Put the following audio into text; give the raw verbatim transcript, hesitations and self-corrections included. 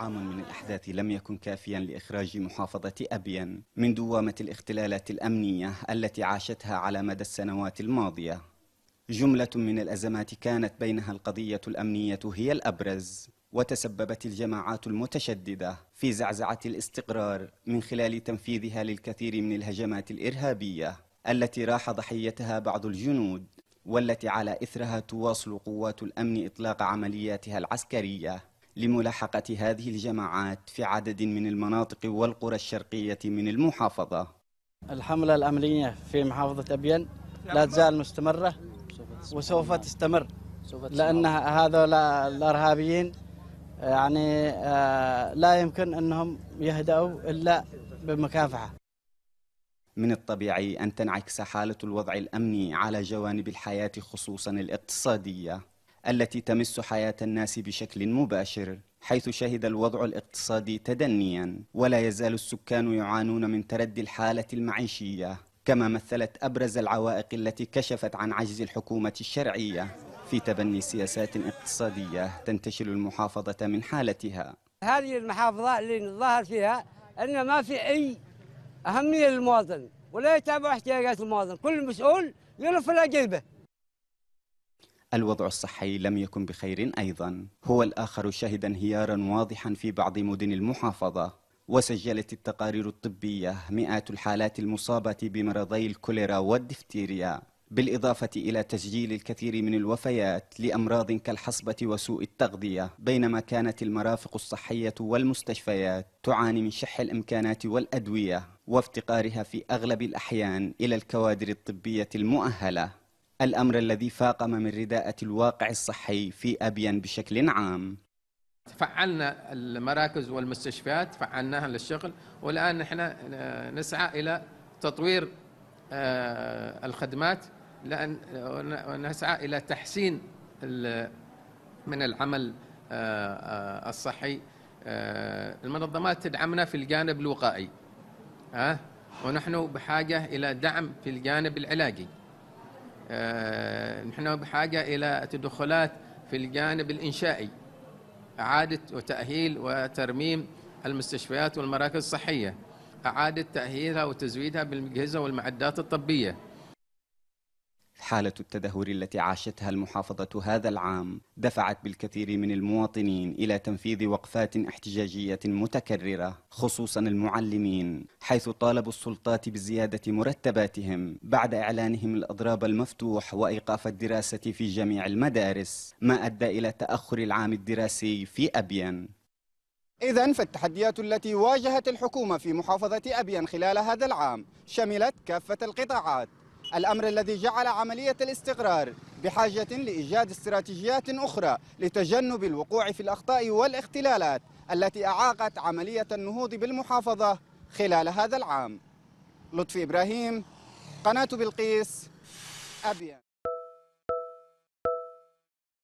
عام من الأحداث لم يكن كافيا لإخراج محافظة أبين من دوامة الاختلالات الأمنية التي عاشتها على مدى السنوات الماضية. جملة من الأزمات كانت بينها القضية الأمنية هي الأبرز، وتسببت الجماعات المتشددة في زعزعة الاستقرار من خلال تنفيذها للكثير من الهجمات الإرهابية التي راح ضحيتها بعض الجنود، والتي على إثرها تواصل قوات الأمن إطلاق عملياتها العسكرية لملاحقة هذه الجماعات في عدد من المناطق والقرى الشرقية من المحافظة. الحملة الأمنية في محافظة أبين لا تزال مستمرة وسوف تستمر، لأن هذول الإرهابيين يعني لا يمكن أنهم يهدأوا إلا بالمكافحة. من الطبيعي أن تنعكس حالة الوضع الأمني على جوانب الحياة، خصوصا الاقتصادية التي تمس حياة الناس بشكل مباشر، حيث شهد الوضع الاقتصادي تدنيا، ولا يزال السكان يعانون من تردي الحالة المعيشية، كما مثلت أبرز العوائق التي كشفت عن عجز الحكومة الشرعية في تبني سياسات اقتصادية تنتشل المحافظة من حالتها. هذه المحافظة اللي نظهر فيها أن ما في أي أهمية للمواطن ولا يتابع احتياجات المواطن، كل مسؤول يلف إلى جيبه. الوضع الصحي لم يكن بخير أيضا، هو الآخر شهد انهيارا واضحا في بعض مدن المحافظة، وسجلت التقارير الطبية مئات الحالات المصابة بمرضي الكوليرا والدفتيريا، بالإضافة إلى تسجيل الكثير من الوفيات لأمراض كالحصبة وسوء التغذية، بينما كانت المرافق الصحية والمستشفيات تعاني من شح الإمكانات والأدوية وافتقارها في أغلب الأحيان إلى الكوادر الطبية المؤهلة، الأمر الذي فاقم من رداءة الواقع الصحي في أبين بشكل عام. فعلنا المراكز والمستشفيات، فعلناها للشغل، والآن نحن نسعى إلى تطوير الخدمات، لأن نسعى إلى تحسين من العمل الصحي. المنظمات تدعمنا في الجانب الوقائي، ونحن بحاجة إلى دعم في الجانب العلاجي، نحن بحاجة إلى تدخلات في الجانب الإنشائي، إعادة وتأهيل وترميم المستشفيات والمراكز الصحية، إعادة تأهيلها وتزويدها بالأجهزة والمعدات الطبية. حالة التدهور التي عاشتها المحافظة هذا العام دفعت بالكثير من المواطنين إلى تنفيذ وقفات احتجاجية متكررة، خصوصا المعلمين، حيث طالبوا السلطات بزيادة مرتباتهم بعد إعلانهم الأضراب المفتوح وإيقاف الدراسة في جميع المدارس، ما أدى إلى تأخر العام الدراسي في أبين. إذن فالتحديات التي واجهت الحكومة في محافظة أبين خلال هذا العام شملت كافة القطاعات، الأمر الذي جعل عملية الاستقرار بحاجة لإيجاد استراتيجيات أخرى لتجنب الوقوع في الأخطاء والاختلالات التي أعاقت عملية النهوض بالمحافظة خلال هذا العام. لطفي إبراهيم، قناة بلقيس، أبين.